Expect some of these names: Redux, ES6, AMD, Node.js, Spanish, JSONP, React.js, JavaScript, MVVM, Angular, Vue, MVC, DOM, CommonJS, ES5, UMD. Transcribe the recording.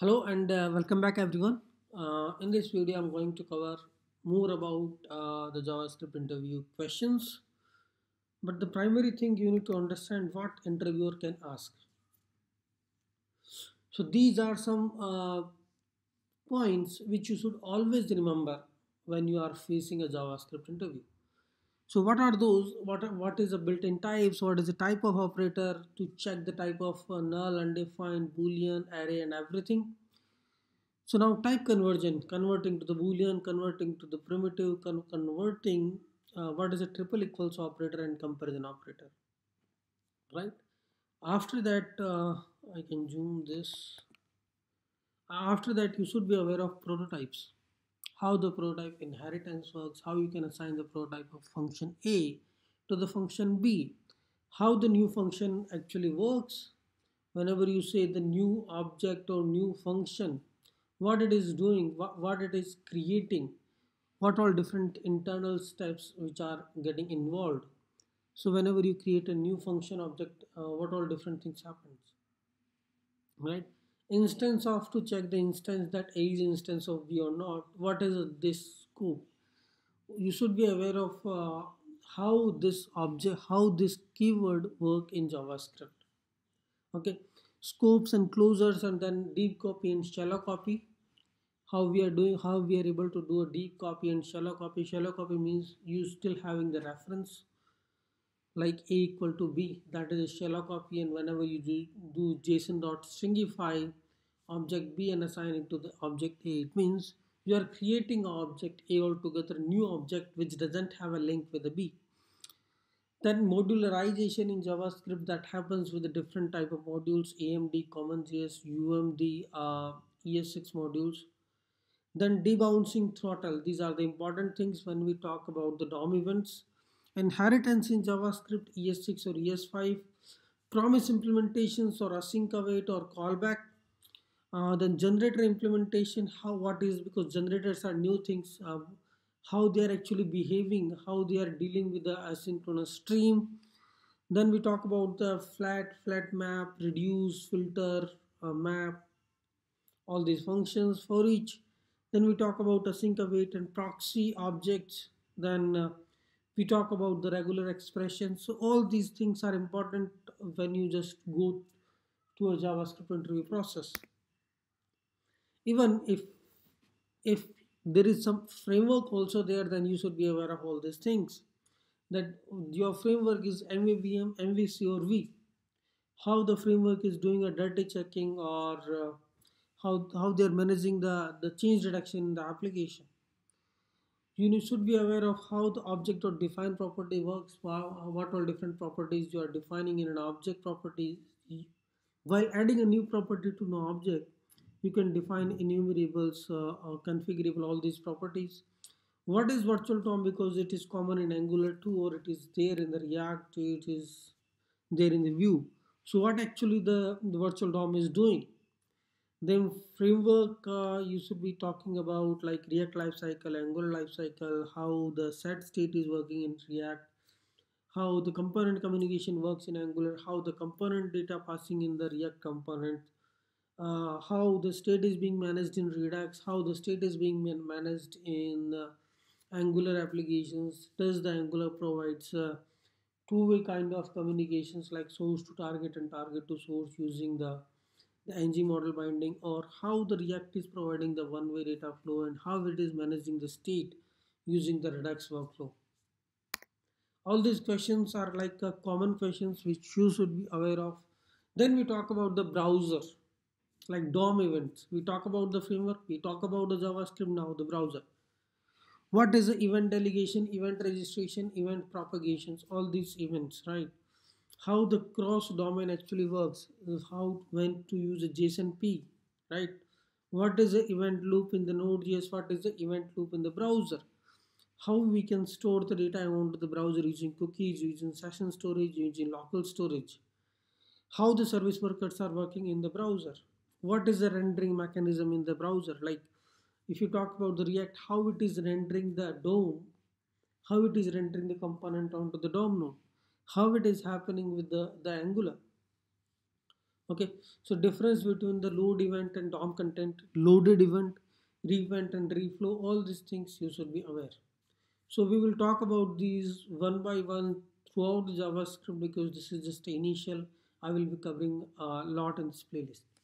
Hello and welcome back everyone. In this video I'm going to cover more about the JavaScript interview questions, but the primary thing you need to understand what interviewer can ask. So these are some points which you should always remember when you are facing a JavaScript interview. So what are those? What is a built-in types? What is the type of operator to check the type of null, undefined, boolean, array and everything. So now type conversion, converting to the boolean, converting to the primitive, converting, what is a triple equals operator and comparison operator, right? After that, I can zoom this. After that you should be aware of prototypes. How the prototype inheritance works, how you can assign the prototype of function A to the function B, how the new function actually works, whenever you say the new object or new function, what it is doing, what it is creating, what all different internal steps which are getting involved. So whenever you create a new function object, what all different things happens, right? Instance of, to check the instance that A is instance of B or not. What is this scope? You should be aware of how this keyword work in JavaScript. Okay, scopes and closures, and then deep copy and shallow copy. How we are able to do a deep copy and shallow copy. Shallow copy means you still having the reference, like A equal to B, that is a shallow copy, and whenever you do JSON.stringify object B and assign it to the object A, it means you are creating an object A altogether, new object which doesn't have a link with the B. Then modularization in JavaScript that happens with the different type of modules, AMD, CommonJS, UMD, ES6 modules. Then debouncing, throttle, these are the important things when we talk about the DOM events. Inheritance in JavaScript, ES6 or ES5, promise implementations or async await or callback, then generator implementation, because generators are new things, how they are actually behaving, how they are dealing with the asynchronous stream. Then we talk about the flat map, reduce, filter, map, all these functions for each. Then we talk about async await and proxy objects. Then we talk about the regular expressions. So all these things are important when you just go to a JavaScript interview process. Even if there is some framework also there, then you should be aware of all these things, that your framework is MVVM, MVC or V, how the framework is doing a dirty checking, or how they are managing the change reduction in the application. You should be aware of how the object or define property works, what all different properties you are defining in an object property. While adding a new property to an object, you can define enumerables or configurable, all these properties. What is virtual DOM? Because it is common in Angular 2, or it is there in the React, it is there in the Vue. So what actually the virtual DOM is doing. Then framework, you should be talking about like React lifecycle, Angular lifecycle, how the set state is working in React, how the component communication works in Angular, how the component data passing in the React component, how the state is being managed in Redux, how the state is being managed in Angular applications. Does the Angular provides two-way kind of communications like source to target and target to source using the ng model binding, or how the React is providing the one-way data flow and how it is managing the state using the Redux workflow. All these questions are like common questions which you should be aware of. Then we talk about the browser, like DOM events. We talk about the framework, we talk about the JavaScript, now the browser. What is the event delegation, event registration, event propagations, all these events, right? How the cross domain actually works, how when to use a JSONP, right? What is the event loop in the Node.js, what is the event loop in the browser, how we can store the data onto the browser using cookies, using session storage, using local storage, how the service workers are working in the browser, what is the rendering mechanism in the browser, like if you talk about the React, how it is rendering the DOM, how it is rendering the component onto the DOM node, how it is happening with the Angular. Okay, so difference between the load event and DOM content, loaded event, re-event and reflow, all these things you should be aware. So we will talk about these one by one throughout the JavaScript because this is just initial. I will be covering a lot in this playlist.